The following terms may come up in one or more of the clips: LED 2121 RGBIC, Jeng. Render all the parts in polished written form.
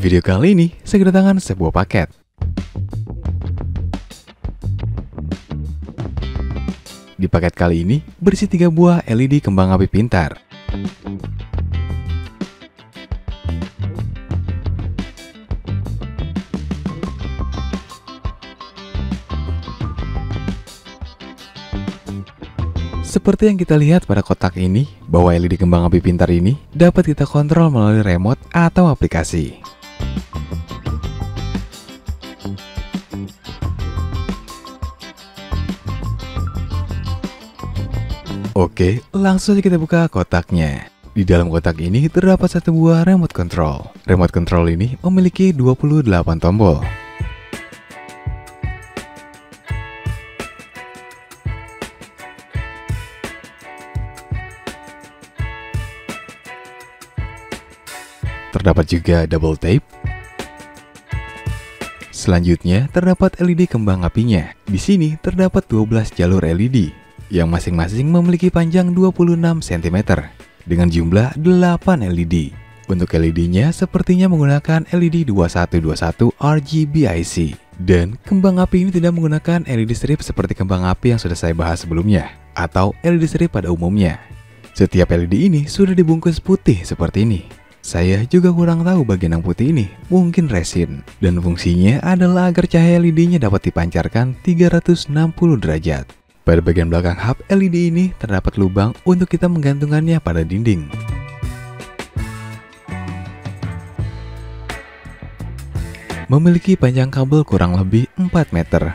Di video kali ini, saya kedatangan sebuah paket. Di paket kali ini, berisi 3 buah LED kembang api pintar. Seperti yang kita lihat pada kotak ini, bahwa LED kembang api pintar ini dapat kita kontrol melalui remote atau aplikasi. Oke, langsung saja kita buka kotaknya. Di dalam kotak ini terdapat satu buah remote control. Remote control ini memiliki 28 tombol. Terdapat juga double tape. Selanjutnya terdapat LED kembang apinya. Di sini terdapat 12 jalur LED yang masing-masing memiliki panjang 26 cm dengan jumlah 8 LED. Untuk LED-nya sepertinya menggunakan LED 2121 RGBIC. Dan kembang api ini tidak menggunakan LED strip seperti kembang api yang sudah saya bahas sebelumnya atau LED strip pada umumnya. Setiap LED ini sudah dibungkus putih seperti ini. Saya juga kurang tahu bagian yang putih ini, mungkin resin. Dan fungsinya adalah agar cahaya LED-nya dapat dipancarkan 360 derajat. Pada bagian belakang hub LED ini terdapat lubang untuk kita menggantungkannya pada dinding. Memiliki panjang kabel kurang lebih 4 meter.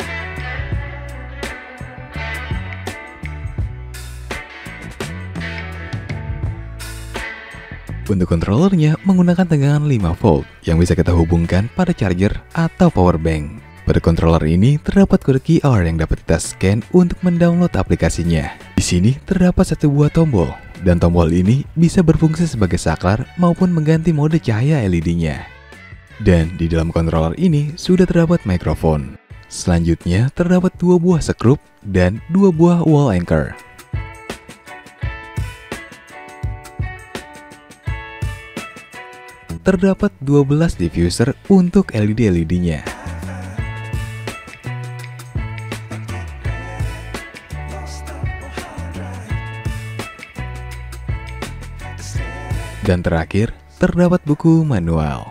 Untuk controllernya menggunakan tegangan 5 volt yang bisa kita hubungkan pada charger atau power bank. Pada controller ini terdapat kode QR yang dapat kita scan untuk mendownload aplikasinya. Di sini terdapat satu buah tombol dan tombol ini bisa berfungsi sebagai saklar maupun mengganti mode cahaya LED-nya. Dan di dalam controller ini sudah terdapat mikrofon. Selanjutnya terdapat 2 buah sekrup dan 2 buah wall anchor. Terdapat 12 diffuser untuk LED-nya. Dan terakhir, terdapat buku manual.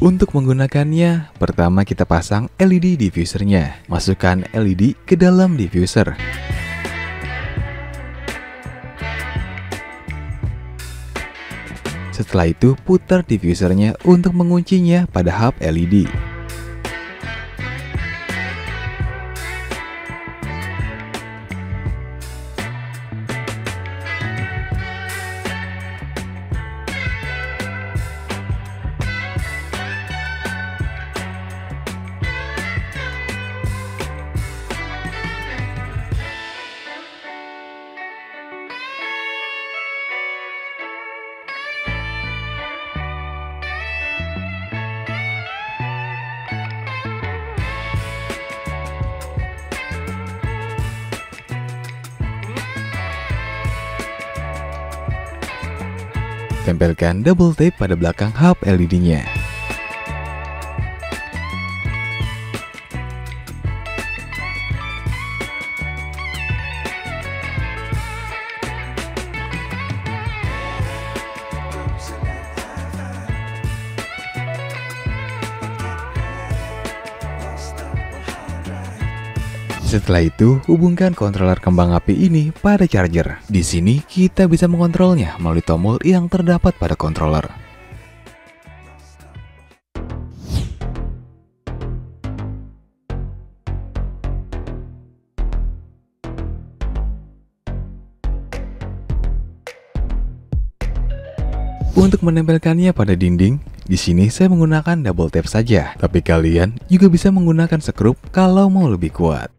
Untuk menggunakannya, pertama kita pasang LED diffusernya. Masukkan LED ke dalam diffuser. Setelah itu putar diffusernya untuk menguncinya pada hub LED. Tempelkan double tape pada belakang hub LED-nya. Setelah itu, hubungkan controller kembang api ini pada charger. Di sini, kita bisa mengontrolnya melalui tombol yang terdapat pada controller. Untuk menempelkannya pada dinding, di sini saya menggunakan double tape saja. Tapi kalian juga bisa menggunakan sekrup kalau mau lebih kuat.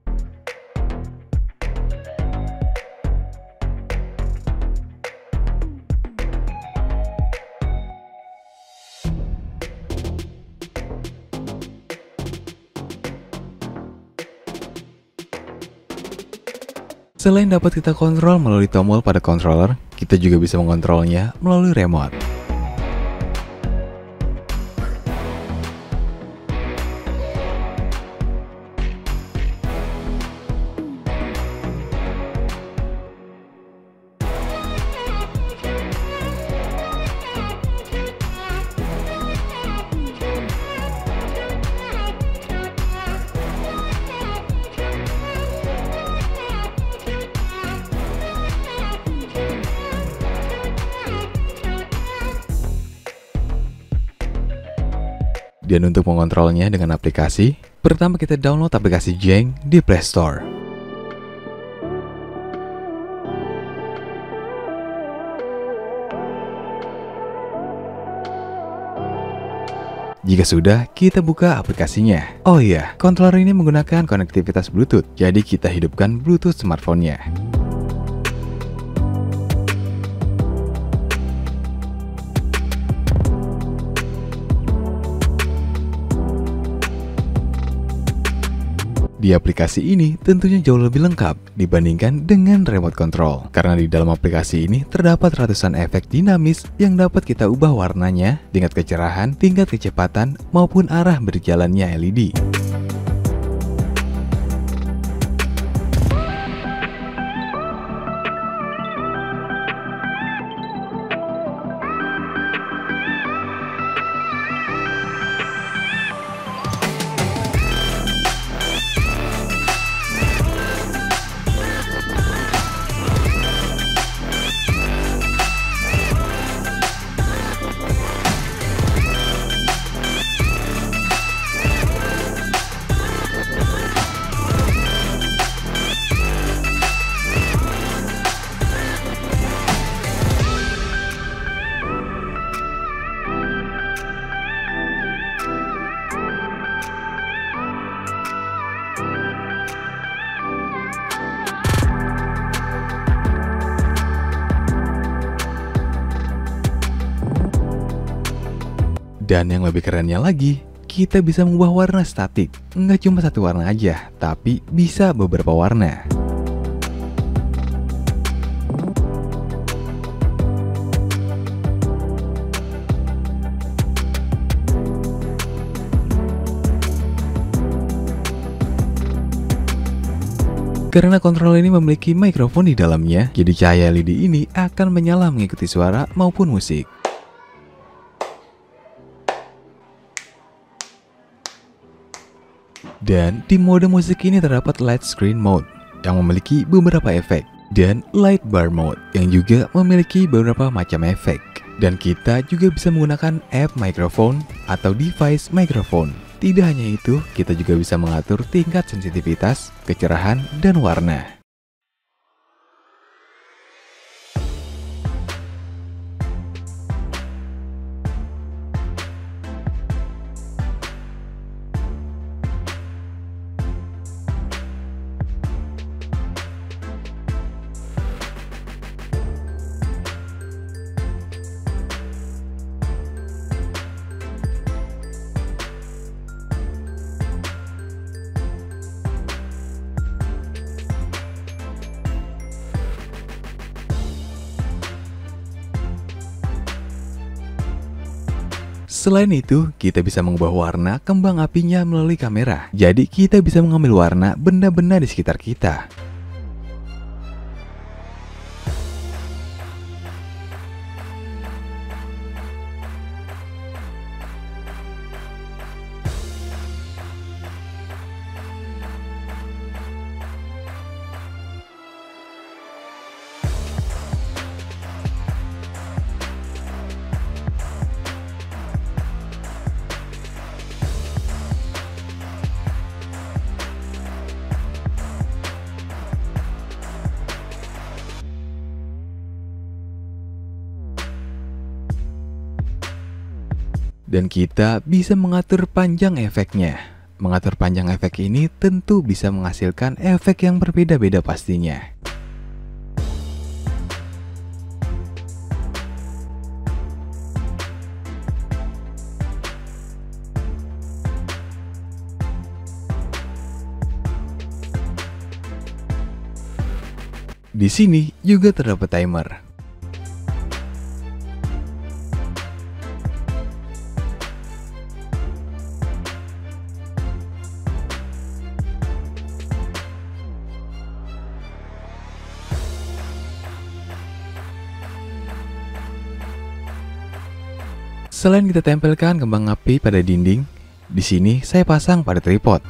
Selain dapat kita kontrol melalui tombol pada controller, kita juga bisa mengontrolnya melalui remote. Dan untuk mengontrolnya dengan aplikasi, pertama kita download aplikasi Jeng di Play Store. Jika sudah, kita buka aplikasinya. Oh iya, controller ini menggunakan konektivitas Bluetooth, jadi kita hidupkan Bluetooth smartphone-nya. Di aplikasi ini tentunya jauh lebih lengkap dibandingkan dengan remote control, karena di dalam aplikasi ini terdapat ratusan efek dinamis yang dapat kita ubah warnanya, tingkat kecerahan, tingkat kecepatan, maupun arah berjalannya LED. Dan yang lebih kerennya lagi, kita bisa mengubah warna statik. Nggak cuma satu warna aja, tapi bisa beberapa warna. Karena kontrol ini memiliki mikrofon di dalamnya, jadi cahaya LED ini akan menyala mengikuti suara maupun musik. Dan di mode musik ini terdapat light screen mode yang memiliki beberapa efek, dan light bar mode yang juga memiliki beberapa macam efek. Dan kita juga bisa menggunakan app microphone atau device microphone. Tidak hanya itu, kita juga bisa mengatur tingkat sensitivitas, kecerahan, dan warna. Selain itu, kita bisa mengubah warna kembang apinya melalui kamera. Jadi kita bisa mengambil warna benda-benda di sekitar kita. Dan kita bisa mengatur panjang efeknya. Mengatur panjang efek ini tentu bisa menghasilkan efek yang berbeda-beda pastinya. Di sini juga terdapat timer. Selain kita tempelkan kembang api pada dinding, di sini saya pasang pada tripod.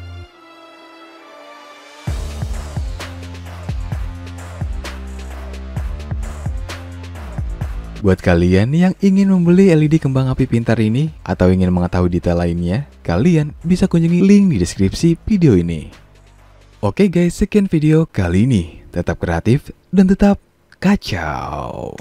Buat kalian yang ingin membeli LED kembang api pintar ini atau ingin mengetahui detail lainnya, kalian bisa kunjungi link di deskripsi video ini. Oke guys, sekian video kali ini. Tetap kreatif dan tetap kacau.